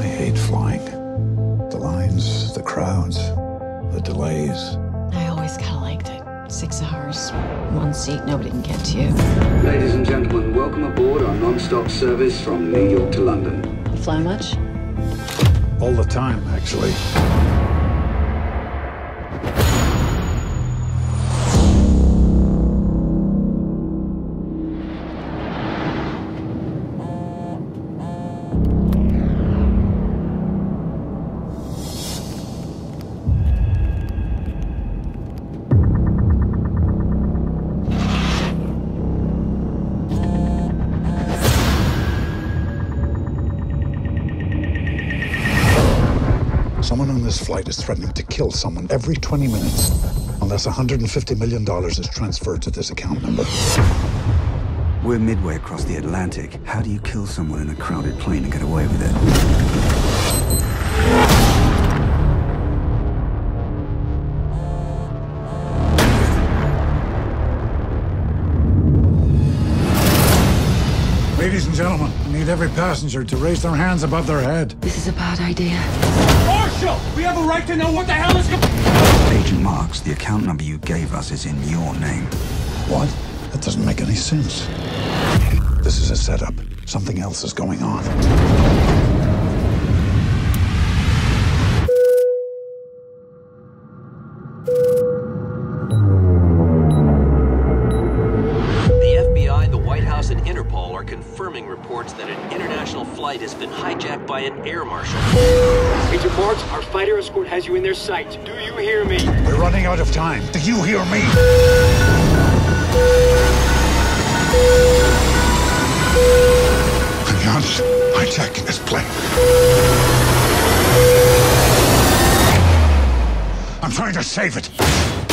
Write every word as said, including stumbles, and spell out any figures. I hate flying. The lines, the crowds, the delays. I always kind of liked it. Six hours, one seat, nobody can get to you. Ladies and gentlemen, welcome aboard our non-stop service from New York to London. You fly much? All the time, actually. Someone on this flight is threatening to kill someone every twenty minutes, unless one hundred fifty million dollars is transferred to this account number. We're midway across the Atlantic. How do you kill someone in a crowded plane and get away with it? Ladies and gentlemen, I need every passenger to raise their hands above their head. This is a bad idea. Marshal, we have a right to know what the hell is going. Agent Marks, the account number you gave us is in your name. What? That doesn't make any sense. This is a setup. Something else is going on. And Interpol are confirming reports that an international flight has been hijacked by an air marshal. Agent Marks, our fighter escort has you in their sights. Do you hear me? We're running out of time. Do you hear me? I'm not hijacking this plane. I'm trying to save it.